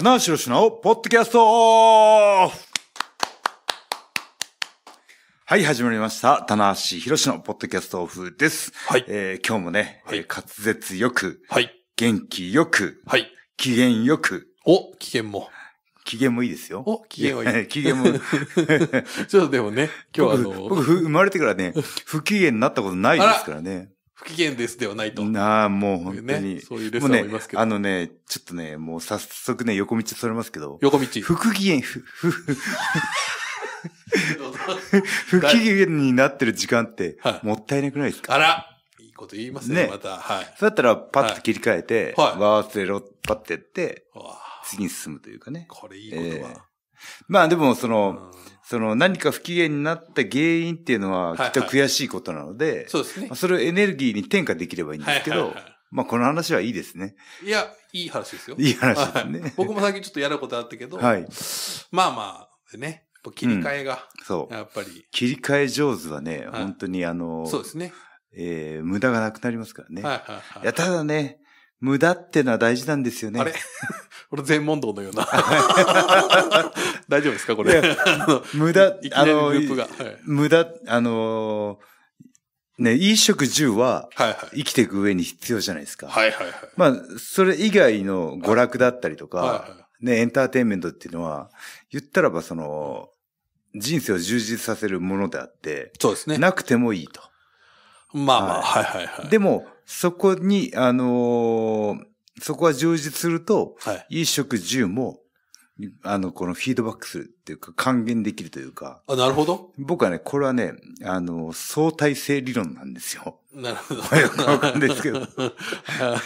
棚橋宏のポッドキャストオフ。はい、始まりました。棚橋宏のポッドキャストオフです。はい。今日もね、はい、滑舌よく、はい、元気よく、はい、機嫌よく。お、機嫌も。機嫌もいいですよ。お、機嫌はいい。機嫌も。ちょっとでもね、今日僕生まれてからね、不機嫌になったことないですからね。不機嫌ですではないと。なあ、もう本当に。ね、そういうレッスンもいますけど。もうね、ちょっとね、もう早速ね、横道それますけど。横道。不機嫌、不機嫌になってる時間って、もったいなくないですか？はい、あらいいこと言いますね、また。はい。そうだったら、パッと切り替えて、はい、忘れろ、パッてやって、次に進むというかね。これいい言葉。まあでも、その何か不機嫌になった原因っていうのはきっと悔しいことなので、はいはい、そうですね。それをエネルギーに転化できればいいんですけど、まあこの話はいいですね。いや、いい話ですよ。いい話ですね。はい、僕も最近ちょっとやることあったけど、はい、まあまあね、切り替えが、そう。やっぱり、うん。切り替え上手はね、はい、本当にそうですね。無駄がなくなりますからね。はいはいはい。いや、ただね、無駄ってのは大事なんですよね。あれ俺全問答のような。大丈夫ですかこれ。無駄、無駄、ね、衣食住は、生きていく上に必要じゃないですか。はいはいはい。まあ、それ以外の娯楽だったりとか、ね、エンターテインメントっていうのは、言ったらば人生を充実させるものであって、そうですね。なくてもいいと。まあまあ、はいはいはい。でも、そこに、そこは充実すると、衣食住も、このフィードバックするっていうか、還元できるというか。あ、なるほど。僕はね、これはね、相対性理論なんですよ。なるほど。よくわかんないですけど。なんか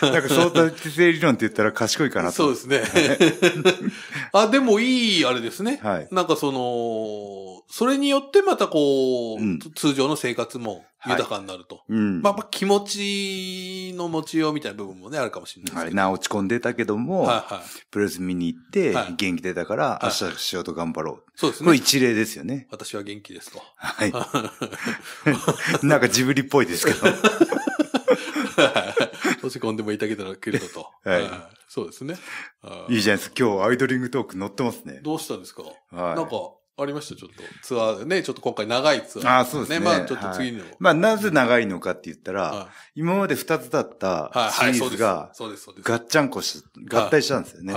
相対性理論って言ったら賢いかなと。そうですね。あ、でもいい、あれですね。はい。なんかそれによってまたうん、通常の生活も、豊かになると。はい、うん。まあ、気持ちの持ちようみたいな部分もね、あるかもしれないですけど。あれな、落ち込んでたけども、はいはい、プロレス見に行って、はい、元気出たから、明日仕事頑張ろう。はい、そうですね。これ一例ですよね。私は元気ですと。はい。なんかジブリっぽいですけど。落ち込んでもいたけど、と。はい。そうですね。いいじゃないですか。今日アイドリングトーク乗ってますね。どうしたんですか？はい。なんか、ありました、ちょっと。ツアーでね、ちょっと今回長いツアー。ああ、そうですね。まあ、ちょっと次の。まあ、なぜ長いのかって言ったら、今まで2つだったシリーズが、ガッチャンコし、合体したんですよね。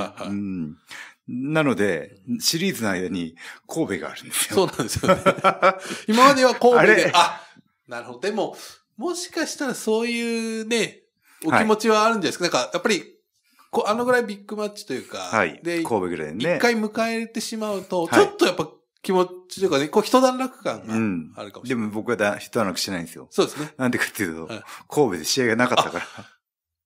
なので、シリーズの間に神戸があるんですよ。そうなんですよね。今までは神戸で、あ、なるほど。でも、もしかしたらそういうね、お気持ちはあるんじゃないですか。なんか、やっぱり、ぐらいビッグマッチというか、で、神戸ぐらいね。一回迎えてしまうと、ちょっとやっぱ、気持ちというかね、一段落感があるかもしれない。うん、でも僕は一段落してないんですよ。そうですね。なんでかっていうと、神戸で試合がなかったから。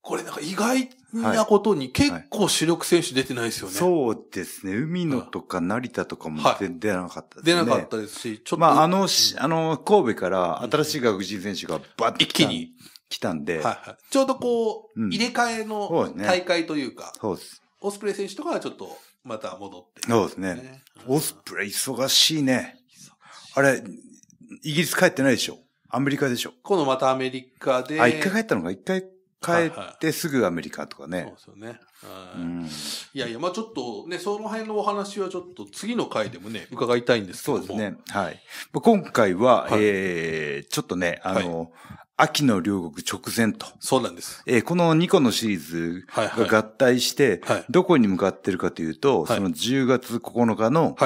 これなんか意外なことに結構主力選手出てないですよね。そうですね。海野とか成田とかも出なかったですね。出なかったですし、ちょっと。まあ、神戸から新しい外国人選手がバッと一気に来たんで。ちょうど入れ替えの大会というか。そうです。オスプレイ選手とかはちょっと、また戻って。そうですね。オスプレイ忙しいね。あれ、イギリス帰ってないでしょ？アメリカでしょ？今度またアメリカで。あ、一回帰ったのか。一回帰ってすぐアメリカとかね。そうですよね。いやいや、まあちょっとね、その辺のお話はちょっと次の回でもね、伺いたいんですけども。そうですね。はい。今回は、ちょっとね、秋の両国直前と。そうなんです。この2個のシリーズが合体して、どこに向かってるかというと、その10月9日の、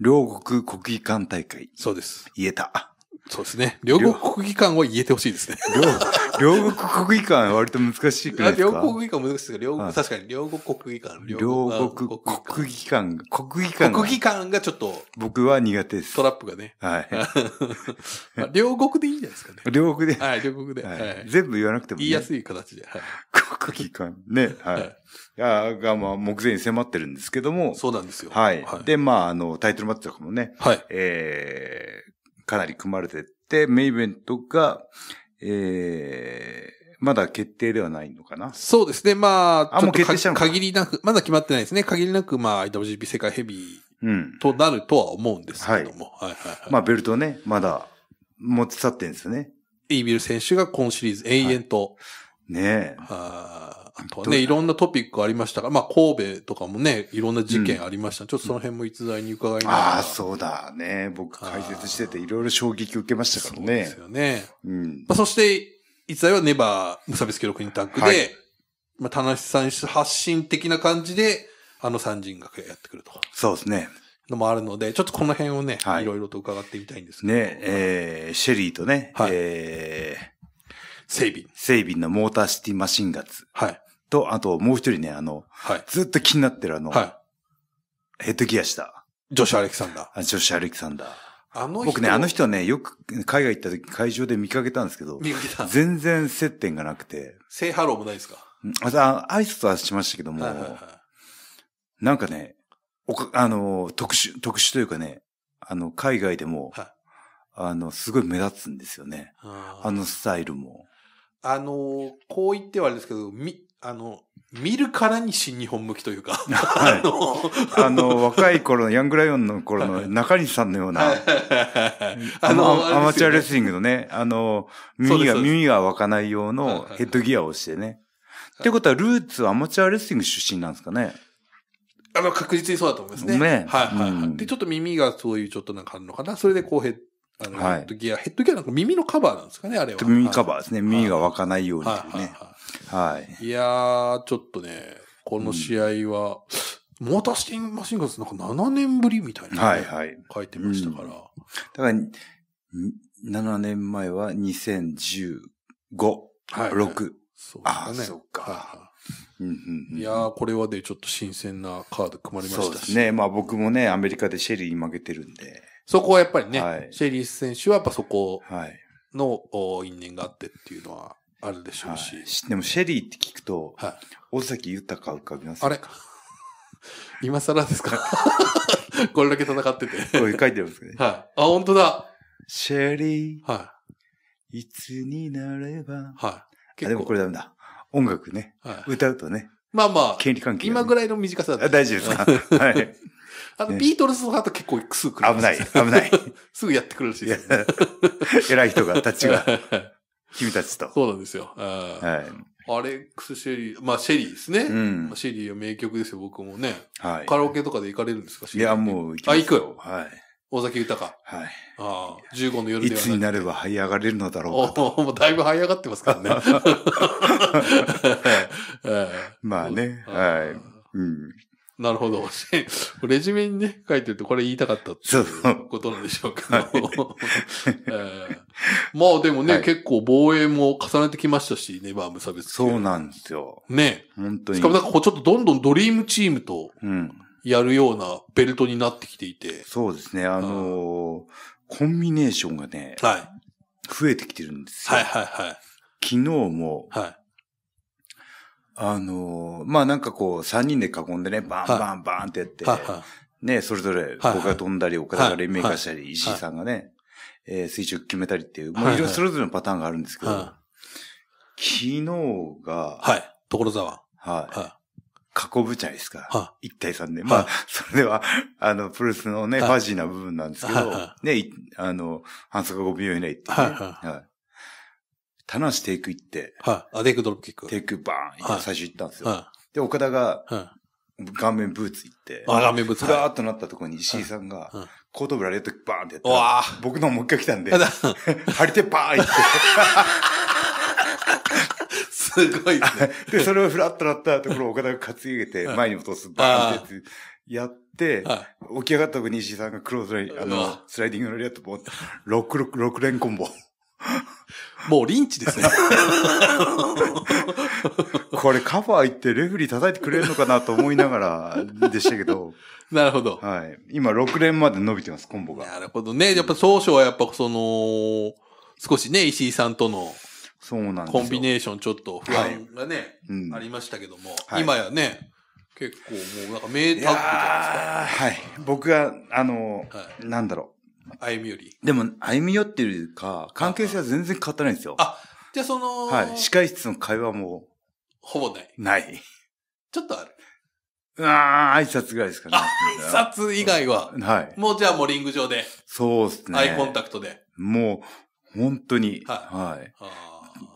両国国技館大会。そうです。言えた。そうですね。両国国技館は言えてほしいですね。両国国技館は割と難しいくないですか？両国国技館難しいですけど、確かに両国国技館。両国国技館。国技館。国技館がちょっと。僕は苦手です。トラップがね。はい。両国でいいんじゃないですかね。両国で。はい、両国で。全部言わなくてもいい。言いやすい形で。国技館。ね。はい。が、まあ、目前に迫ってるんですけども。そうなんですよ。はい。で、まあ、タイトルマッチとかもね。はい。かなり組まれてって、メインイベントが、まだ決定ではないのかな？そうですね。まあ、ちょっと限りなく、まだ決まってないですね。限りなく、まあ、IWGP 世界ヘビーとなるとは思うんですけども。まあ、ベルトね、まだ持ち去ってるんですよね。イービル選手が今シリーズ永遠と。ねえ。とはね、いろんなトピックありましたが、まあ、神戸とかもね、いろんな事件ありました。うん、ちょっとその辺も逸材に伺いながら。ああ、そうだね。僕解説してていろいろ衝撃受けましたからね。そうですよね。うん。まあ、そして、逸材はネバー無差別記録にタッグで、はい、まあ、田無さん発信的な感じで、あの三人がやってくると。そうですね。のもあるので、ちょっとこの辺をね、はい、いろいろと伺ってみたいんですけど。ね、シェリーとね、はい、セイビンのモーターシティマシンガツ。はい。と、あともう一人ね、はい、ずっと気になってるはい、ヘッドギアした。ジョシュ・アレキサンダー。僕ね、あの人はね、よく海外行った時会場で見かけたんですけど、全然接点がなくて。セイハローもないですか？挨拶はしましたけども、はいはいはい、なんかね、特殊というかね、海外でも、はい、すごい目立つんですよね。あのスタイルも。こう言ってはあれですけど、見るからに新日本向きというか。はい、若い頃の、ヤングライオンの頃の中西さんのような、アマチュアレスリングのね、耳が湧かない用のヘッドギアをしてね。はいはいはい、ってことは、ルーツはアマチュアレスリング出身なんですかね。確実にそうだと思いますね。ね。はいはいはい。うん、で、ちょっと耳がそういうちょっとなんかあるのかな。それでこうヘッドギアなんか耳のカバーなんですかね、あれは。耳カバーですね。はい、耳が湧かないようにね。はい。いやー、ちょっとね、この試合は、うん、モーターシティマシンガンズなんか7年ぶりみたいな、ね、はいはい、書いてましたから。うん、だから、7年前は2015、はい、6。そうですね。あ、そっか。はいはい、いやー、これはね、ちょっと新鮮なカード組まれましたし。そうですね。まあ僕もね、アメリカでシェリーに負けてるんで。そこはやっぱりね、はい、シェリー選手はやっぱそこの、はい、因縁があってっていうのはあるでしょうし。はい、でもシェリーって聞くと、はい、尾崎豊浮かびます。あれ今更ですかこれだけ戦ってて。こういう書いてますね。はい。あ、本当だ。シェリー。はい。いつになれば。はい。でもこれダメだ。音楽ね、はい。歌うとね。まあまあ。権利関係、ね。今ぐらいの短さだった。大丈夫ですかはい。ビートルズの後結構すぐ来る。危ない。すぐやってくるらしいです、ね。偉い人が、たちが。君たちと。そうなんですよ。はい。アレックス・シェリー。まあ、シェリーですね。うん。シェリーは名曲ですよ、僕もね。はい。カラオケとかで行かれるんですか、シェリー。いや、もう行きます。あ、行くよ。はい。尾崎豊。はい。ああ、15の夜ではない。いつになれば這い上がれるのだろうか。もうだいぶ這い上がってますからね。まあね。はい。うん。なるほど。レジュメにね、書いてるとこれ言いたかったっていうことなんでしょうけど。まあでもね、はい、結構防衛も重ねてきましたし、ネバー無差別。そうなんですよ。ね。本当に。しかもなんかこうちょっとどんどんドリームチームと、うん。やるようなベルトになってきていて。そうですね。コンビネーションがね、はい、増えてきてるんですよ。はいはいはい。昨日も、はい、まあ、なんかこう、3人で囲んでね、バンバンバンってやって、はい、ね、それぞれ僕が飛んだり、岡田がレンメーカーしたり、石井さんがね、垂直決めたりっていう、もういろいろそれぞれのパターンがあるんですけど、はい、昨日が、はい、所沢。はい。はい、囲ぶじゃないですか。一対三で。まあ、それでは、プロレスのね、ファジーな部分なんですけど、ね、反則5秒以内っていうね。田無テイク行って、テイクドロップキック。テイクバーン、最初行ったんですよ。で、岡田が、顔面ブーツ行って、ふらーっとなったところに石井さんが、後頭部ラレットバーンってやって、僕のもう一回来たんで、張り手バーン行って、すごいですね。で、それをフラッとなったところを岡田が担ぎ上げて、前に落とす、バーンってやって、起き上がった時に石井さんがクローズライン、スライディングのリアットボンって、6連コンボ。もうリンチですね。これカバー行ってレフリー叩いてくれるのかなと思いながらでしたけど。なるほど。はい。今6連まで伸びてます、コンボが。なるほどね。やっぱ当初はやっぱ少しね、石井さんとの、そうなんですよ。コンビネーションちょっと不安がね、はい、ありましたけども、はい、今やね、結構もうなんか名タッグじゃないですか。はい。僕が、はい、なんだろう。歩みより。でも、歩みよっていうか、関係性は全然変わってないんですよ。あ、じゃあはい。司会室の会話も。ほぼない。ない。ちょっとある。挨拶ぐらいですかね。挨拶以外は。はい。もうじゃあもうリング上で。そうですね。アイコンタクトで。もう、本当に。はい。は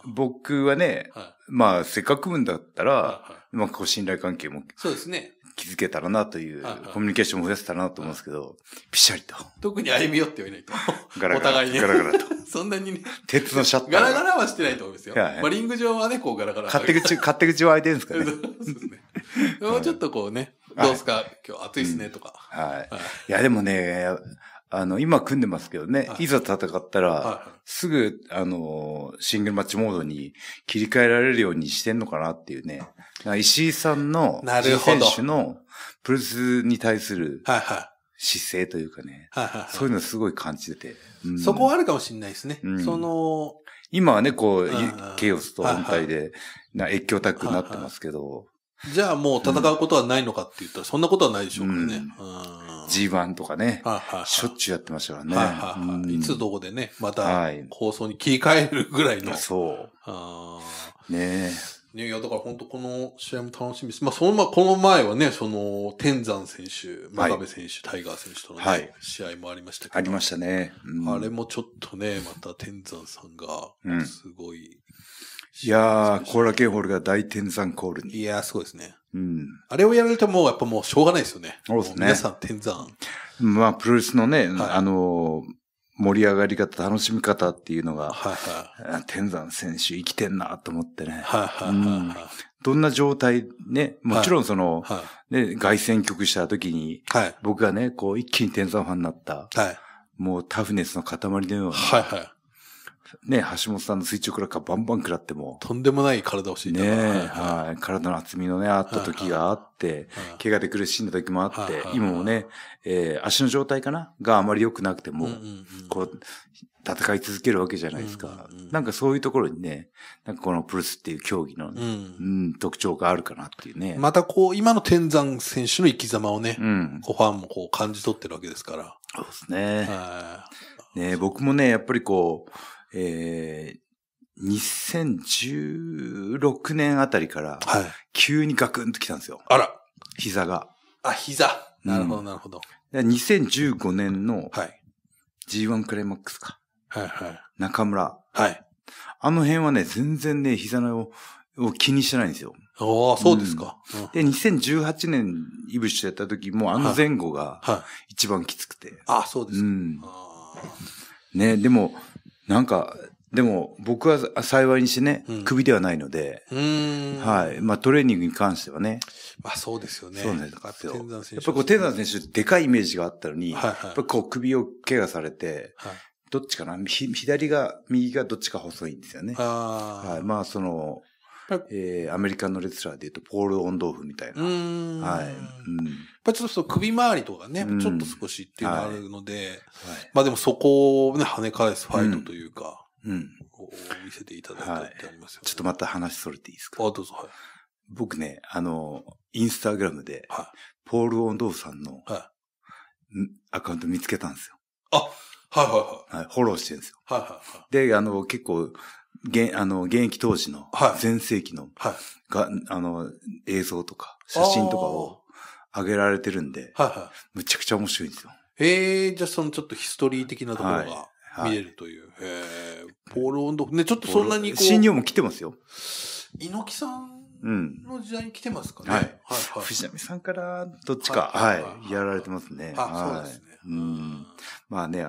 い、僕はね、まあ、せっかく組むんだったら、うまくこう信頼関係も、そうですね。築けたらなという、コミュニケーションも増やせたらなと思うんですけど、ピシャリと。特に歩み寄ってはいないと。ガラガラ。お互いね。ガラガラと。そんなにね。鉄のシャッター。ガラガラはしてないと思うんですよ。まあ、リング上はね、こうガラガラ。勝手口は開いてるんですかね。そうですね。もうちょっとこうね、どうすか、今日暑いっすねとか。はい。いや、でもね、今組んでますけどね、いざ戦ったら、すぐ、シングルマッチモードに切り替えられるようにしてんのかなっていうね。石井さんの、選手のプロレスに対する姿勢というかね、そういうのすごい感じてて。そこはあるかもしれないですね。今はね、こう、ケイオスと本体で、越境タッグになってますけど、じゃあもう戦うことはないのかって言ったら、そんなことはないでしょうからね。G1 とかね、しょっちゅうやってましたからね。いつどこでね、また放送に切り替えるぐらいの。そう。ねえ。いや、だから本当この試合も楽しみです。まあ、この前はね、天山選手、真壁選手、タイガー選手とのね、試合もありましたけど。ありましたね。あれもちょっとね、また天山さんが、すごい。いやー、コーラケンホールが大天山コールに。いやー、そうですね。うん。あれをやられても、やっぱもうしょうがないですよね。そうですね。皆さん天山。まあ、プロレスのね、盛り上がり方、楽しみ方っていうのが、天山選手生きてんなと思ってね。どんな状態ね、もちろん凱旋曲した時に、僕がね、こう、一気に天山ファンになった、もうタフネスの塊のような。ね、橋本さんの垂直落下バンバン食らっても。とんでもない体をしていた。ね、はい。体の厚みのね、あった時があって、怪我で苦しんだ時もあって、今もね、足の状態かながあまり良くなくても、こう、戦い続けるわけじゃないですか。なんかそういうところにね、なんかこのプロレスっていう競技のね、特徴があるかなっていうね。またこう、今の天山選手の生き様をね、ファンもこう感じ取ってるわけですから。そうですね。ね、僕もね、やっぱりこう、2016年あたりから、急にガクンと来たんですよ。あら。膝が。あ、膝。なるほど、なるほど。2015年の、G1 クライマックスか。はいはい。中村。はい。あの辺はね、全然ね、膝のを気にしてないんですよ。ああ、そうですか。で、2018年、イブシとやった時も、あの前後が、一番きつくて。ああ、そうですか。うん。ね、でも、なんか、でも、僕は幸いにしてね、首ではないので、はい。まあ、トレーニングに関してはね。まあ、そうですよね。そうなんですよ。やっぱりこう、天山選手、でかいイメージがあったのに、やっぱこう、首を怪我されて、どっちかな、左が、右がどっちか細いんですよね。はい。まあ、アメリカンのレスラーで言うと、ポール・オンドーフみたいな。はい。やっぱりちょっと首回りとかね、ちょっと少しっていうのがあるので、まあでもそこをね、跳ね返すファイトというか、見せていただいたってありますよね。ちょっとまた話それていいですか？あ、どうぞ。僕ね、インスタグラムで、ポール・オンドーフさんのアカウント見つけたんですよ。あ、はいはいはい。フォローしてるんですよ。はいはいはい。で、結構、現役当時の、前世紀の、映像とか、写真とかを上げられてるんで、むちゃくちゃ面白いんですよ。じゃあちょっとヒストリー的なところが見れるという。ポール・オンドーフね、ちょっとそんなにこう。新日本も来てますよ。猪木さんの時代に来てますかね。はい。藤波さんからどっちか、やられてますね。あ、そうですね。まあね、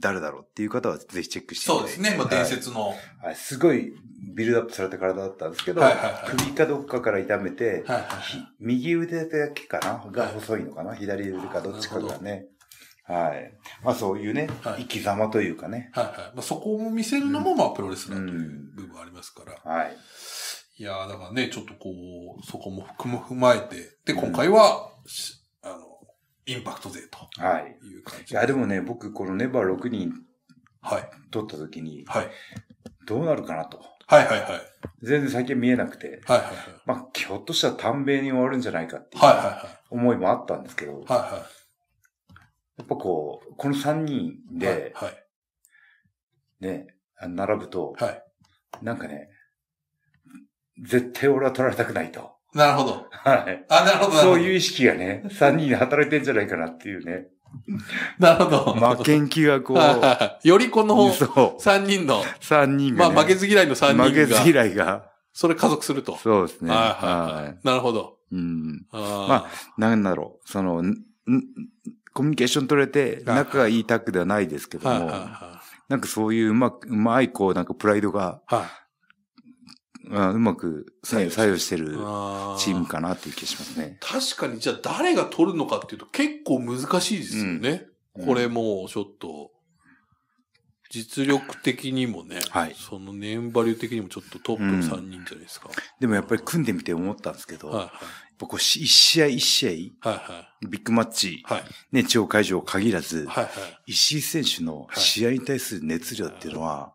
誰だろうっていう方はぜひチェックしてください。そうですね。まあ、伝説の、はい。すごいビルドアップされた体だったんですけど、首かどっかから痛めて、右腕だけかなが細いのかな、左腕かどっちかがね。はい。まあそういうね、生き様というかね。はいはい。まあそこを見せるのもまあプロレスだという部分ありますから。はい。いやーだからね、ちょっとこう、そこも踏まえて、で、今回は、インパクト勢と。はい。いう感じ。いや、でもね、僕、このネバー6人、取った時に、どうなるかなと。はいはいはい。全然最近見えなくて、まあ、ひょっとしたら短命に終わるんじゃないかっていう思いもあったんですけど、やっぱこう、この3人で、ね、並ぶと、なんかね、絶対俺は取られたくないと。なるほど。はい。あ、なるほど。そういう意識がね、3人で働いてんじゃないかなっていうね。なるほど。負けん気がこう。よりこの3人の。3人が、ね。まあ負けず嫌いの3人が。負けず嫌いが。それ加速すると。そうですね。はいはい、はい。なるほど。うん。まあ、なんだろう。その、コミュニケーション取れて、仲がいいタッグではないですけども、はいはいはい、なんかそういううまいこう、なんかプライドが、うまく作用してるチームかなっていう気がしますね。確かに、じゃあ誰が取るのかっていうと結構難しいですよね。うん、これもうちょっと、実力的にもね、はい、そのネームバリュー的にもちょっとトップの3人じゃないですか。うん、でもやっぱり組んでみて思ったんですけど、はいはい、僕一試合一試合、はいはい、ビッグマッチ、はい、ね、地方会場を限らず、はいはい、石井選手の試合に対する熱量っていうのは、は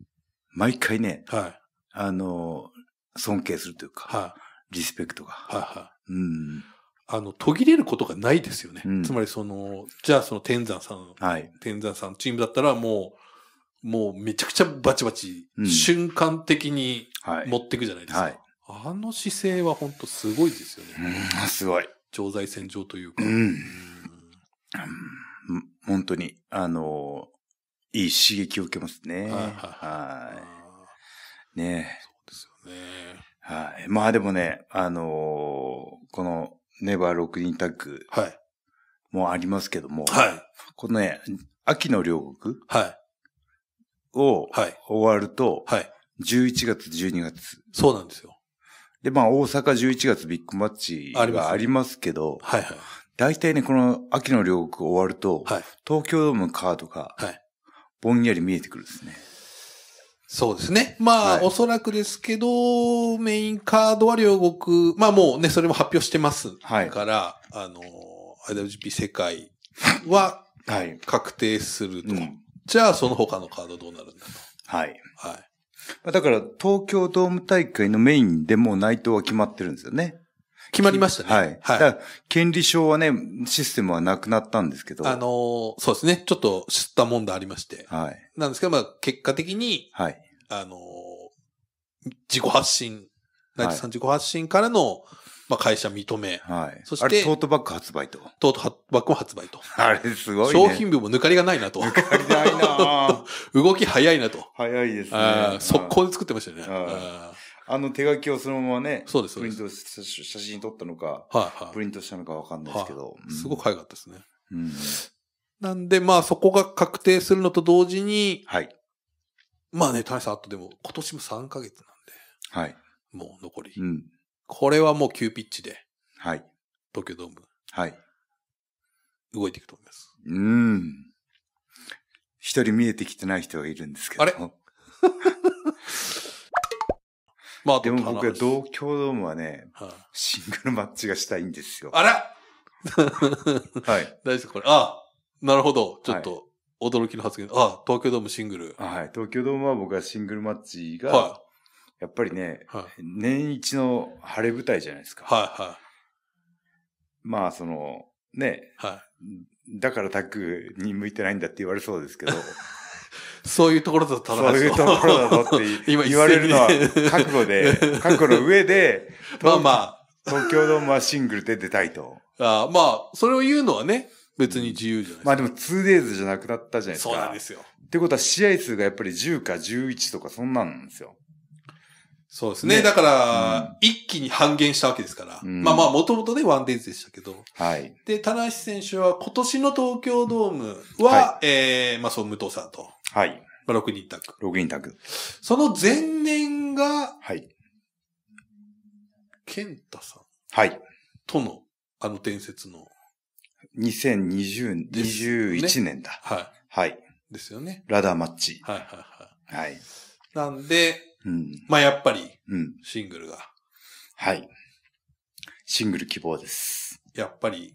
い、毎回ね、はい、尊敬するというか、はい、リスペクトが、はいはい、うん、途切れることがないですよね。うん、つまりじゃあその天山さん、はい、天山さんチームだったらもうめちゃくちゃバチバチ、うん、瞬間的に持っていくじゃないですか。はいはい、姿勢は本当すごいですよね。うん、すごい。常在戦場というか。うん。本当に、いい刺激を受けますね。はい。ねえ。そうですよね。はい。まあでもね、このネバー6人タッグもありますけども、はい、このね、秋の両国を終わると、はい、11月、12月。そうなんですよ。で、まあ、大阪11月ビッグマッチがありますけど、はいはい。大体ね、この秋の両国終わると、はい、東京ドームカードが、はい。ぼんやり見えてくるんですね。そうですね。まあ、はい、おそらくですけど、メインカードは両国、まあもうね、それも発表してます。はい。から、IWGP 世界は、はい。確定すると、うん。じゃあ、その他のカードどうなるんだと。はい。はい。だから、東京ドーム大会のメインでもう内藤は決まってるんですよね。決まりましたね。はい。はい。だから、権利証はね、システムはなくなったんですけど。そうですね。ちょっと知った問題ありまして。はい。なんですけど、まあ、結果的に、はい。自己発信、内藤さん自己発信からの、まあ、会社認め。はい。そして、あれ、トートバッグ発売と。トートバッグも発売と。あれ、すごいね。商品部も抜かりがないなと。抜かりないな動き早いなと。早いですね。速攻で作ってましたよね。手書きをそのままね、そうです、プリント、写真撮ったのか、はいはい、プリントしたのかわかんないですけど、うん。すごく早かったですね。うん、なんで、まあ、そこが確定するのと同時に、はい。まあね、谷さん、あとでも、今年も3ヶ月なんで、はい。もう残り。うんこれはもう急ピッチで。はい。東京ドーム。はい。動いていくと思います。一人見えてきてない人がいるんですけど。あれまあ、でも僕は東京ドームはね、はあ、シングルマッチがしたいんですよ。あらはい。大丈夫これ。あなるほど。ちょっと驚きの発言。あ東京ドームシングル。はい。東京ドームは僕はシングルマッチが、はい。やっぱりね、はい、年一の晴れ舞台じゃないですか。はいはい。まあ、ね、はい、だからタッグに向いてないんだって言われそうですけど。そういうところだと正しい。そういうところだとって言われるのは覚悟で、覚悟の上で、まあまあ、東京ドームはシングルで出たいと。あまあ、それを言うのはね、別に自由じゃないですか。まあでも 2days じゃなくなったじゃないですか。そうなんですよ。ってことは試合数がやっぱり10か11とかそんなんですよ。そうですね。だから、うん、一気に半減したわけですから。うん、まあまあ、もともとね、ワンデイズでしたけど。はい。で、棚橋選手は今年の東京ドームは、はい、まあそう、武藤さんと。はい。まあ、6人タッグ。6人タッグ。その前年が、はい。健太さん。はい。との、伝説の。2021年だ。はい。はい。ですよね。ラダーマッチ。はいはいはい。はい。なんで、うん、まあやっぱり、シングルが、うん。はい。シングル希望です。やっぱり、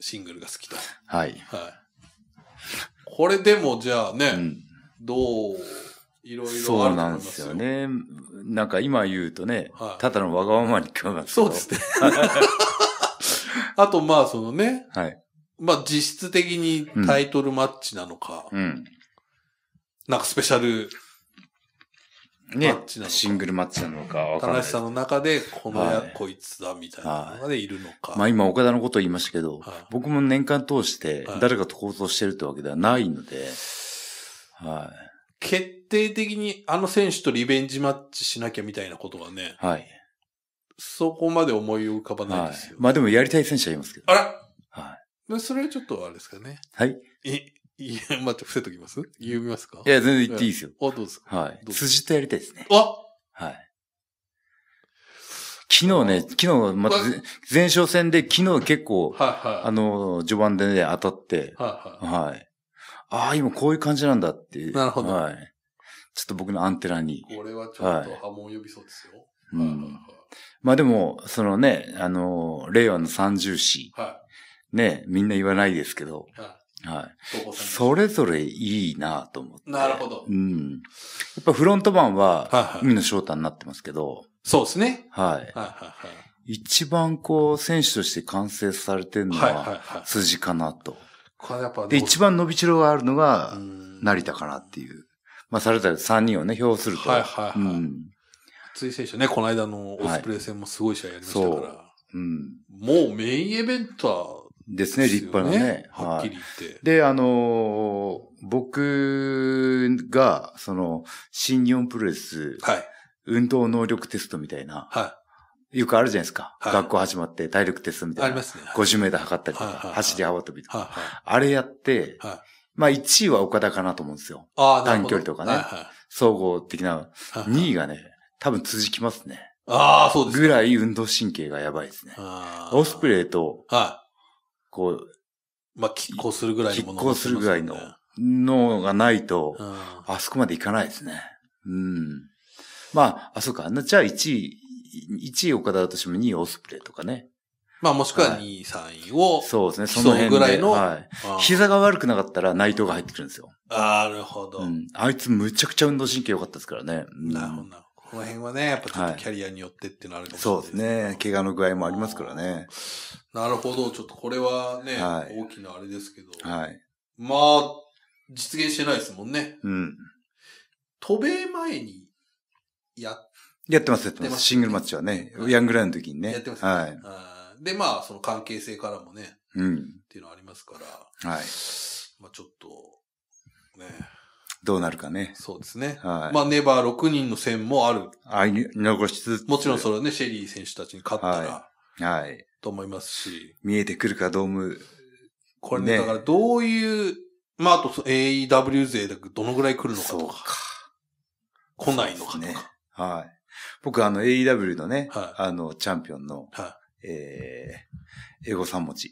シングルが好きと。はい。はい。これでもじゃあね、うん、いろいろあると思いますよ。そうなんですよね。なんか今言うとね、はい、ただのわがままに聞こえますけど。そうですね。あとまあね、はい、まあ実質的にタイトルマッチなのか、うん、なんかスペシャル、ね、シングルマッチなのか分からない。田中さんの中で、このや、はい、こいつだみたいなのでいるのか。まあ今岡田のことを言いましたけど、はい、僕も年間通して誰かと交渉してるってわけではないので、はい。決定的にあの選手とリベンジマッチしなきゃみたいなことがね、はい。そこまで思い浮かばないですよ、ねはい。まあでもやりたい選手はいますけど。あらはい。それはちょっとあれですかね。はい。いや、まあ、伏せときます？言いますか？いや、全然言っていいですよ。あ、どうですか？はい。辻とやりたいですね。あ！はい。昨日ね、昨日、また、前哨戦で昨日結構、はいはい、序盤でね、当たって、はいはい。はい、ああ、今こういう感じなんだっていう。なるほど。はい。ちょっと僕のアンテナに。これはちょっと波紋を呼びそうですよ。はい、うん。はいはいはい、まあでも、そのね、令和の三重士、はい、ね、みんな言わないですけど、はいはい。それぞれいいなと思って。なるほど。うん。やっぱフロントマンは、海野翔太になってますけど。はいはい、そうですね。はい。はいはいはい、一番こう、選手として完成されてるのは、辻かなと。はいはいはい、で、一番伸びしろがあるのが、成田かなっていう。まあ、それぞれ3人をね、評すると。はいはいはい。うん、辻選手ね、この間のオスプレイ戦もすごい試合やりましたから。はい、そう。うん。もうメインイベントは、ですね、立派なね。はっきり言って。はい、で、僕が、新日本プロレス、はい、運動能力テストみたいな、はい、よくあるじゃないですか。はい、学校始まって体力テストみたいな。ありますね。50メーター測ったりとか、はいはいはい、走り幅跳びとか、はいはい。あれやって、はい、まあ1位は岡田かなと思うんですよ。ああ、短距離とかね、はいはい。総合的な。2位がね、多分辻きますね。ああ、そうですね。ぐらい運動神経がやばいですね。あオスプレイと、はいこう、まあ、拮抗するぐらいのものが、ね。拮抗するぐらいの、のがないと、うん、あそこまでいかないですね。うん。まあ、あ、そうか。じゃあ1位岡田だとしても2位オスプレイとかね。まあ、もしくは2位、はい、3位を、そうですね、その辺ぐらいの、はい。膝が悪くなかったら内藤が入ってくるんですよ。なるほど。うん。あいつむちゃくちゃ運動神経良かったですからね。うん、なるほどな。この辺はね、やっぱちょっとキャリアによってっていうのあるかもしれない、ねはい。そうですね。怪我の具合もありますからね。なるほど。ちょっとこれはね、はい、大きなあれですけど。はい。まあ、実現してないですもんね。うん。渡米前にやってます。シングルマッチはね、はい、ヤングラインの時にね。やってますね。はい。あで、まあ、その関係性からもね、うん。っていうのありますから。はい。まあ、ちょっと、ね。どうなるかね。そうですね。はい。まあ、ネバー6人の戦もある。残しつつ。もちろんそれはね、シェリー選手たちに勝ったら。はい。はい、と思いますし。見えてくるか、ドーム。これね、だからどういう、まあ、あと AEW 勢だけどのぐらい来るのかとか。そうか。来ないのかとか。ね、はい。僕、AEW のね、はい、チャンピオンの、はい、英語三文字。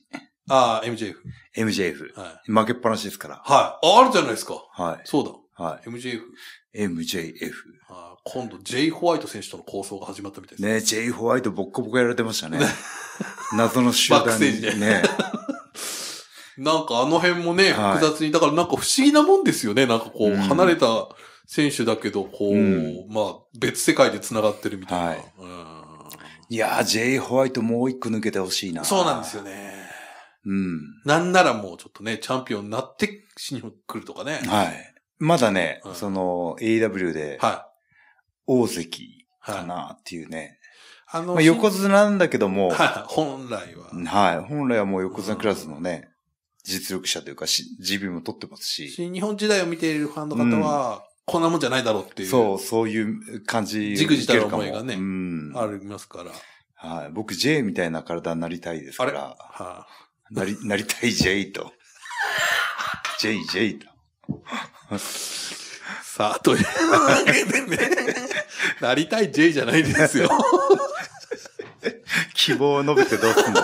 ああ、MJF。MJF。はい。負けっぱなしですから。はい。あるじゃないですか。はい。そうだ。はい。MJF。MJF。あ今度、J ホワイト選手との構想が始まったみたいですね。ね、J ホワイトボッコボコやられてましたね。謎の集団に。バックステージね。なんかあの辺もね、複雑に、だからなんか不思議なもんですよね。なんかこう、離れた選手だけど、こう、うん、まあ、別世界で繋がってるみたいな。はい。うん、いやー、J ホワイトもう一個抜けてほしいな。そうなんですよね。うん。なんならもうちょっとね、チャンピオンになって、死に来るとかね。はい。まだね、うん、AEW で、大関かなっていうね。はい、まあ、横綱なんだけども、本来は。はい。本来はもう横綱クラスのね、うん、実力者というか、GB も取ってますし。日本時代を見ているファンの方は、こんなもんじゃないだろうっていう。そう、そういう感じ。じくじたる思いがね、うん、ありますから。はい。僕、J みたいな体になりたいですから。はい、なりたい J と。JJ と。さあ、というわけでね、なりたい J じゃないですよ。希望を述べてどうすんの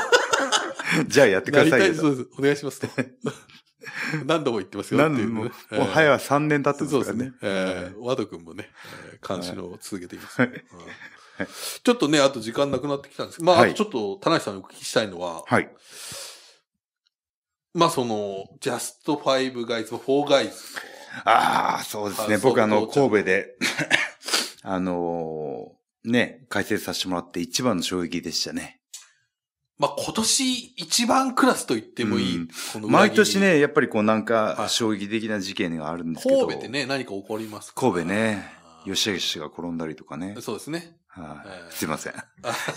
じゃあやってくださいよ。なりたい、そうです。お願いしますと。何度も言ってますよ。何度も。もう早は3年経ってますからね。そうですね。和田君もね、監視を続けています、はいうん。ちょっとね、あと時間なくなってきたんですけど、まあ、はい、あとちょっと、田中さんにお聞きしたいのは、はい。まあ、ジャスト5ガイズ、4ガイズ。ああ、そうですね。僕神戸で、ね、開催させてもらって一番の衝撃でしたね。まあ、今年一番クラスと言ってもいい。うん、毎年ね、やっぱりなんか、衝撃的な事件があるんですけど。神戸でね、何か起こりますか？神戸ね。吉橋氏が転んだりとかね。そうですね。はい。すいません。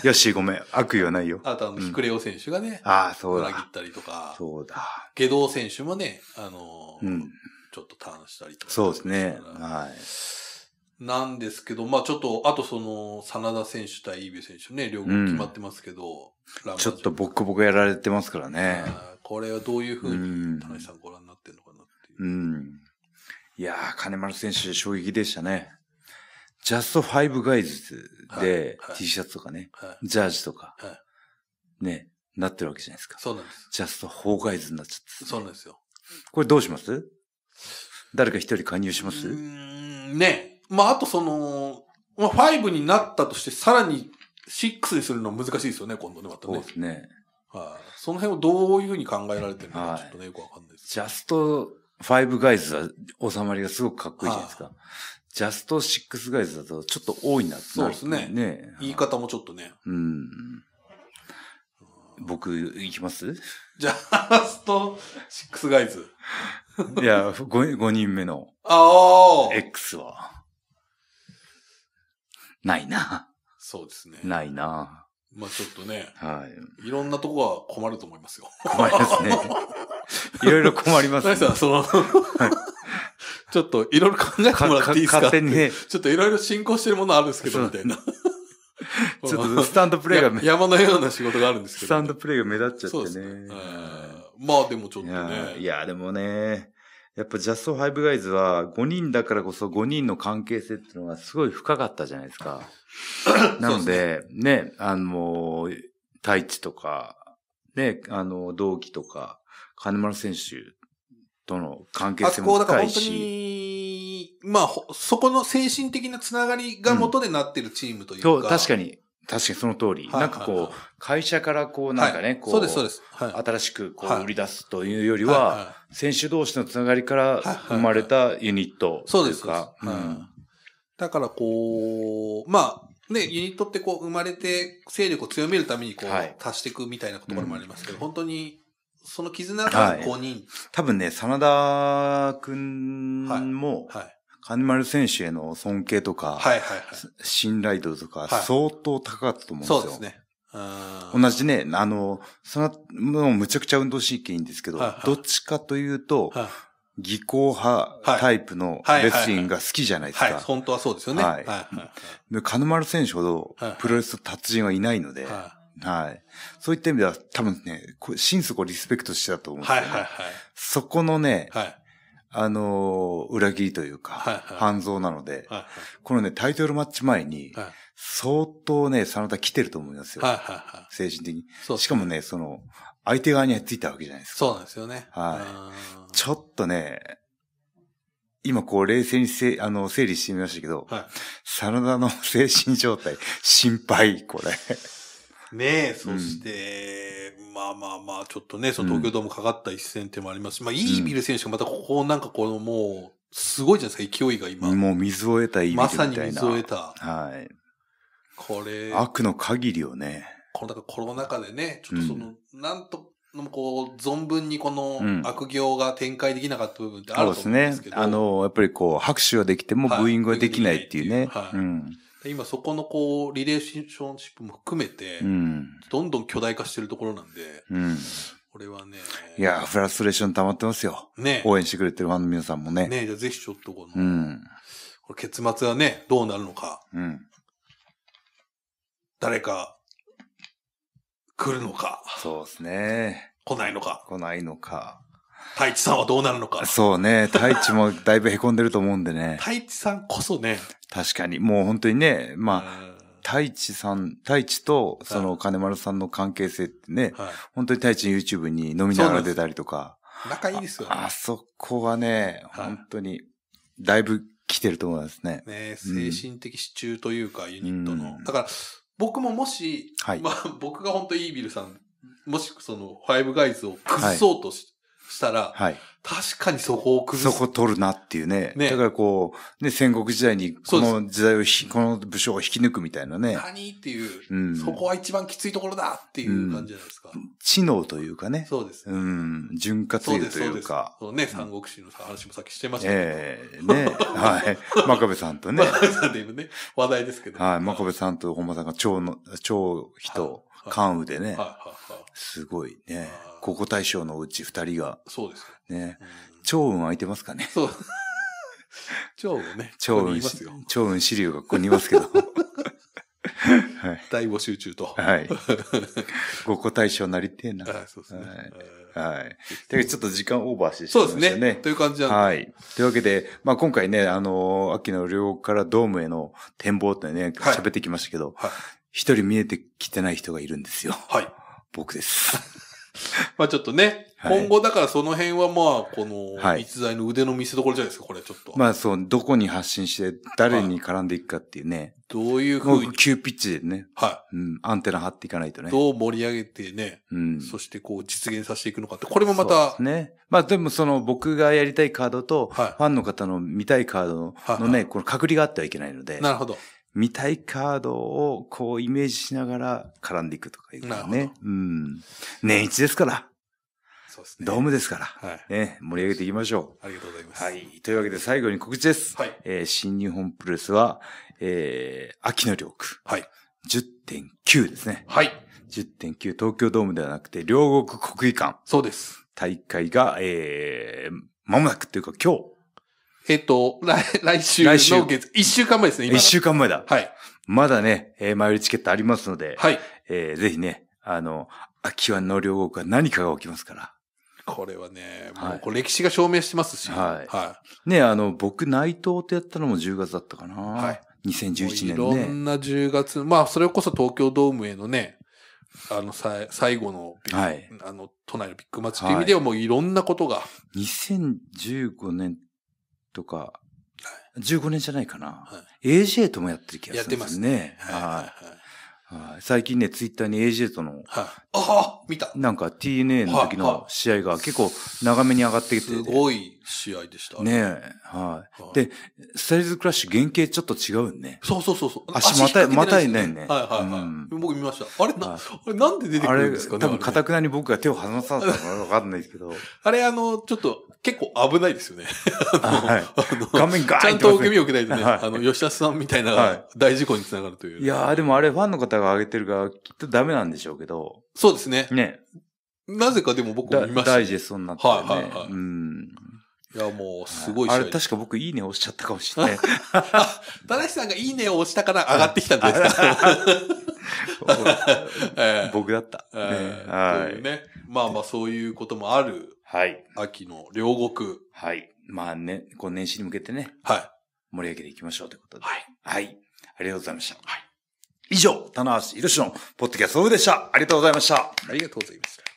よし、ごめん。悪意はないよ。あと、ヒクレオ選手がね。ああ、そうだ。裏切ったりとか。そうだ。下道選手もね、ちょっとターンしたりとか。そうですね。はい。なんですけど、まあちょっと、あとその、真田選手対イービー選手ね、両方決まってますけど。ちょっとボッコボコやられてますからね。これはどういうふうに、田中さんご覧になってるのかなっていう。うん。いやー、金丸選手、衝撃でしたね。ジャストファイブガイズで T シャツとかね、ジャージとか、ね、なってるわけじゃないですか。そうなんです。ジャストフォーガイズになっちゃって。そうなんですよ。これどうします？誰か一人加入します？ね。まあ、あとその、まあ、ファイブになったとして、さらに6にするのは難しいですよね、今度ね、またね。そうですね。はい。その辺をどういうふうに考えられてるのか、ちょっとね、よくわかんないです。ジャストファイブガイズは収まりがすごくかっこいいじゃないですか。ジャスト6ガイズだとちょっと多いなって。そうですね。ね。言い方もちょっとね。うん。僕、いきます？ジャスト6ガイズ。いや、5人目の。ああ。X は。ないな。そうですね。ないな。まあちょっとね。はい。いろんなとこは困ると思いますよ。困りますね。いろいろ困りますね。その、ちょっといろいろ考えてもらっていいですか？勝手にね。ちょっといろいろ進行してるものあるんですけど、みたいな。ちょっとスタンドプレイが山のような仕事があるんですけど。スタンドプレイが目立っちゃってね。まあでもちょっとね。いや、でもね、やっぱジャストファイブガイズは5人だからこそ5人の関係性っていうのがすごい深かったじゃないですか。なので、ね、太一とか、ね、同期とか、金丸選手、との関係性も深いし。あそこ、だから本当に、まあ、そこの精神的なつながりが元でなってるチームというか。うん、確かにその通り。なんかこう、会社からこう、なんかね、はい、こう、そうですそうです、はい、新しくこう、売り出すというよりは、はい、選手同士のつながりから生まれたユニットというか。そうです。だからこう、まあ、ね、ユニットってこう、生まれて、勢力を強めるためにこう、はい、足していくみたいなこともありますけど、本当に、その絆が5人。はい、多分ね、真田くんも、金丸選手への尊敬とか、信頼度とか、相当高かったと思うんですよ。そうですね。同じね、もうむちゃくちゃ運動神経いいんですけど、どっちかというと、技巧派タイプのレスリングが好きじゃないですか。本当はそうですよね。金丸選手ほどプロレスの達人はいないので、はい。そういった意味では多分ね、心底リスペクトしてたと思うんですよね。そこのね、裏切りというか、反動なので、このね、タイトルマッチ前に、相当ね、真田来てると思いますよ。精神的に。しかもね、その、相手側についたわけじゃないですか。そうなんですよね。はい。ちょっとね、今こう冷静に整理してみましたけど、真田の精神状態、心配、これ。ねえ、そして、まあ、ちょっとね、その東京ドームかかった一戦ってもありますし、まあ、イービル選手がまたここ、なんかこのもう、すごいじゃないですか、勢いが今。もう水を得たイービルみたいな。まさに水を得た。はい。これ。悪の限りをね。この、コロナ禍でね、ちょっとその、なんと、こう、存分にこの悪行が展開できなかった部分ってあると思うんですけど。そうですね。やっぱりこう、拍手はできてもブーイングはできないっていうね。うん。今そこのこう、リレーションシップも含めて、どんどん巨大化してるところなんで、これはね。いや、フラストレーション溜まってますよ。ね。応援してくれてるファンの皆さんもね。ね、じゃあぜひちょっとこの、これ結末はね、どうなるのか、誰か、来るのか。そうですね。来ないのか。来ないのか。太一さんはどうなるのか。そうね。太一もだいぶ凹んでると思うんでね。太一さんこそね。確かに。もう本当にね、まあ、太一と、その金丸さんの関係性ってね、本当に太一 YouTube に飲みながら出たりとか。仲いいですよね。あそこはね、本当に、だいぶ来てると思いますね。ね、精神的支柱というか、ユニットの。だから、僕ももし、まあ、僕が本当にイービルさん、もしその、ファイブガイズを崩そうとして、したら、確かにそこを崩す。そこ取るなっていうね。ね。だからこう、ね、戦国時代にこの時代を、この武将を引き抜くみたいなね。何っていう、うん、そこは一番きついところだっていう感じじゃないですか。うん、知能というかね。そうです、ね。うん。潤滑油というか。そうです。そうね、三国志の話もさっきしてましたけど。ね。はい。真壁さんとね。真壁さんと今ね、話題ですけど。はい。真壁さんと本間さんが超人、関羽でね。はいはいはい。すごいね。高校大将のうち二人が。そうです。ね。趙雲空いてますかね。そう。趙雲ね。趙雲紫龍がここにいますけど。はい。大募集中と。はい。高校大将なりてえな。はい、そうですね。はい。だけどちょっと時間オーバーしてしまいましたね。そうですね。という感じなんで。はい。というわけで、まあ今回ね、秋の両国からドームへの展望ってね、喋ってきましたけど、一人見えてきてない人がいるんですよ。はい。僕です。まあちょっとね、はい、今後だからその辺はまあこの逸材の腕の見せ所じゃないですか、これちょっと。まあそう、どこに発信して誰に絡んでいくかっていうね。はい、どういう風に。急ピッチでね。はい。うん、アンテナ張っていかないとね。どう盛り上げてね。うん。そしてこう実現させていくのかって、これもまた。そうですね。まあでもその僕がやりたいカードと、ファンの方の見たいカードのね、この隔離があってはいけないので。なるほど。見たいカードをこうイメージしながら絡んでいくとかいうかね。うん。年一ですから。そうですね。ドームですから。はい。ね。盛り上げていきましょう。ありがとうございます。はい。というわけで最後に告知です。はい。新日本プロレスは、秋の両国。はい。10.9 ですね。はい。10.9 東京ドームではなくて、両国国技館。そうです。大会が、間もなくというか今日。来週の月、1週間前ですね、今。1週間前だ。はい。まだね、前売りチケットありますので、はい。ぜひね、秋の両国は何かが起きますから。これはね、もうこれ歴史が証明してますし。はい。はい。ね、僕、内藤ってやったのも10月だったかな。はい。2011年ね。いろんな10月、まあ、それこそ東京ドームへのね、最後の、はい。都内のビッグマッチという意味ではもういろんなことが。はい、2015年、とか、15年じゃないかな。AJ ともやってる気がするんですね。最近ね、ツイッターに AJ との、見た。なんか TNA の時の試合が結構長めに上がってきて。すごい試合でした。ねえ、はい。で、スタイルズクラッシュ原型ちょっと違うね。そうそうそう。足またいないね。僕見ました。あれなんで出てくるんですかね。多分、かたくなに僕が手を離さなかったのかわかんないですけど。あれ、ちょっと、結構危ないですよね。画面ガーンって。ちゃんと受け身を受けないとね、吉田さんみたいな大事故につながるという、ね。いやー、でもあれファンの方が上げてるから、きっとダメなんでしょうけど。そうですね。ね。なぜかでも僕も見ました。ダイジェストになってね。はいはいはい。うん。いや、もう、すごい試合。あれ、確か僕、いいねを押しちゃったかもしれない。正さんがいいねを押したから上がってきたんです僕だった。はい。ね。まあまあ、そういうこともある。はい。秋の両国。はい。まあね、この年始に向けてね。はい。盛り上げていきましょうということで。はい。はい。ありがとうございました。はい。以上、棚橋弘至のポッドキャストオフでした。ありがとうございました。ありがとうございました。